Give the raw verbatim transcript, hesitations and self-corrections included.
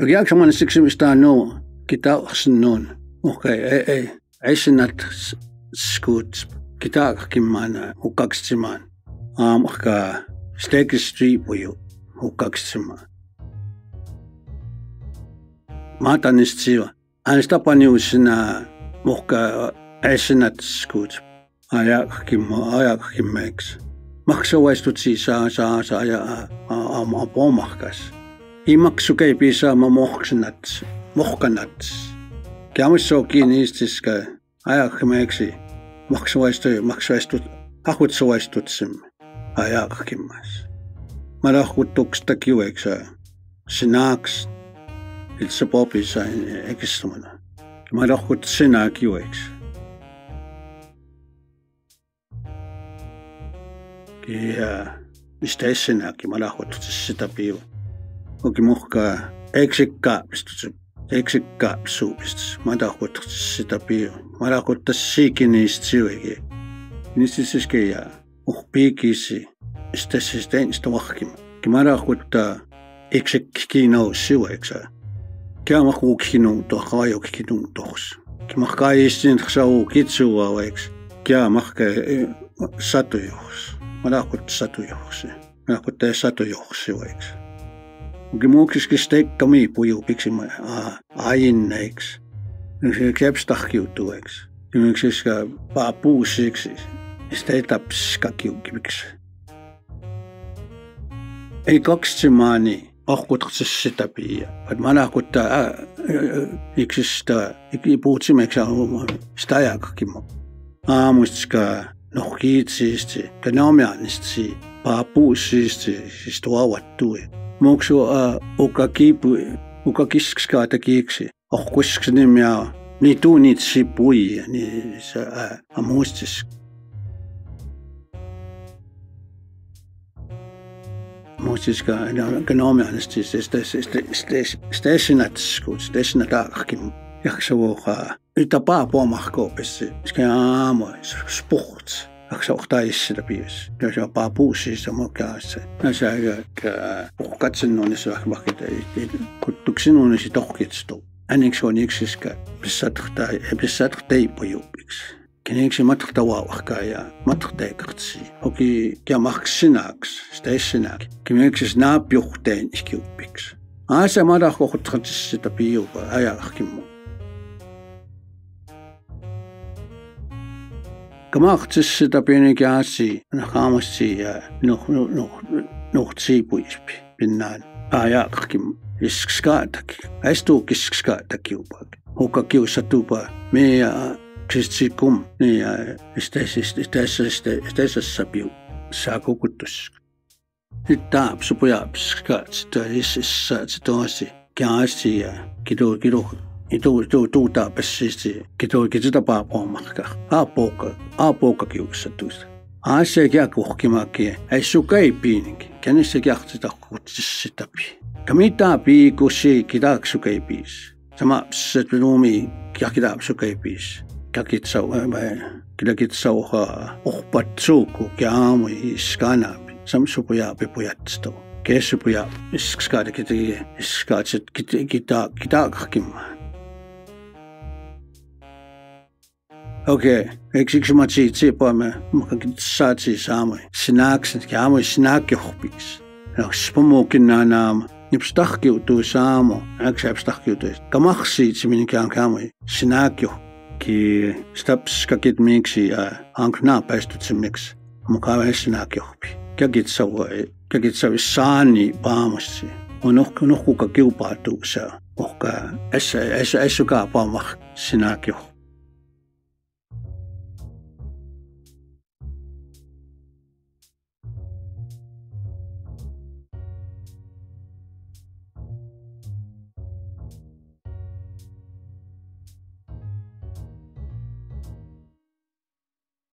رجعك شمان السكسم استانو كتاب خسنون اوكي اي اي عشنات سكوت كتاب كمان وكاكسمان ام اخكا ستيك ستري بيو وكاكسمان ما تنستيوا انستابانيوسنا اوكا عشنات سكوت ايا كيمو ايا كيمكس مخسويستوتسي سا سا سا يا ام ابو مخكس Imaksukai pisa mamohksanats, mohkanats. Kiamussokin istiska, ajakmeksi, maksuaistu, maksuaistut, ahutsuaistutsim, ajakkimas. Malahutuksta kiueksa, sinaks, ilsapopisa ekistumana. Malahut sina kiueksa. Kia, istesinaki, malahut sita piu. Oki muhka eksikka pistus eksikka suupist madahut sitä pio madahut sikinistsuigi nisissiske ja uhpiikisi istessistentsto wahkim kimadahut eksikkiino suueksa kiamakukkinu to haajokkinun tohs kimahkaistin xau kitsuaweks kiamahka satujohs madahut satujohs madahut satujohsueks Gemuxis gesteckt kami puyo pixima a ain nex. Nse kepstach kiutuex. Gemuxis ka papu six. Stetaps kakiu kipix. Ei koximani orkutrsitapia. Ad manakutta exista ikiputsimexa stayak kimo. Amuska nohkitsisti. Genomianisti papu sisti istuawatue. Moksu a uka kipu uka kiskska takiksi ahkusksnimia ni tunitsi pui ni sa amustis musiska ekonomianistis estes estes stationatskuts stationatarkim jaxavoha itapa pomarkopis skamo sports Aksohtais sitä piis. Jos on papuusi samokaassa. Näissä aika uhkatsen on se vaikka kuttuksen on se tohkitstu. Äneksi on yksiska pissatrtai pissatrtai pojupiksi. Keneksi matrtawa vaikka ja matrtaikatsi. Oki ja maksinaks stessenak. Kemeksis naapjuhteen ikiupiksi. Aasa madakohtrats sitä piupa ajakkimu. Kamahtis sitä pienikäsi, nahamasi ja noh noh noh noh siipuis pinnaan. Ajakki iskskaataki, ästuukiskskaataki upak. Hukka kiusatupa meja kristikum ne ja istesessä piu saa kukutus. Nyt taap supujaapskaat sitä isessä tosi käsi ja kido kido. Itu itu itu tak pasti kita kita apa pomakka apa apa kakiuksatuus. Asyik aku kimakki, esukai piinki. Kena sekiak kita kutis tapi. Kami tapi kusi kita sukai piis. Sama setunumi kita kita sukai piis. Kita kita kita kita sauha opat suku kiamu iskana. Sama supuya pepuyat itu. Kesupuya iskada kita iskada kita kita kita kakim. Okei, eksiksi matsi tsipoimme, mutta saatsi saamoi. Sinäkset kiamoi sinäkjohpiksi. No, spomukin naam, nipstahkiutui saamo, äksepstahkiutui. Kamaksi tsiminkian kiamoi sinäkjoh. Ki stapskakit miksi ja anknaa päästutsimiksi, mukaan vähän sinäkjohpi. Käkit savoi, käkit savoi saani paamasti. On ohkuka kiupaatuu se, ohka essukaa paamah sinäkjohpi.